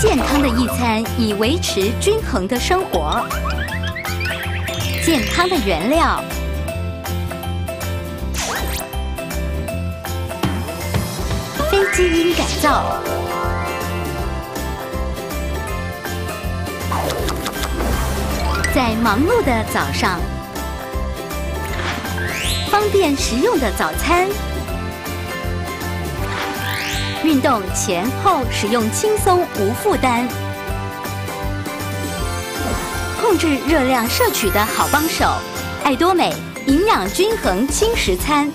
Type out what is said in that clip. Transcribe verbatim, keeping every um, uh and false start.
健康的一餐以维持均衡的生活。健康的原料，非基因改造，在忙碌的早上，方便食用的早餐。 运动前后使用轻松无负担，控制热量摄取的好帮手，爱多美营养均衡轻食餐。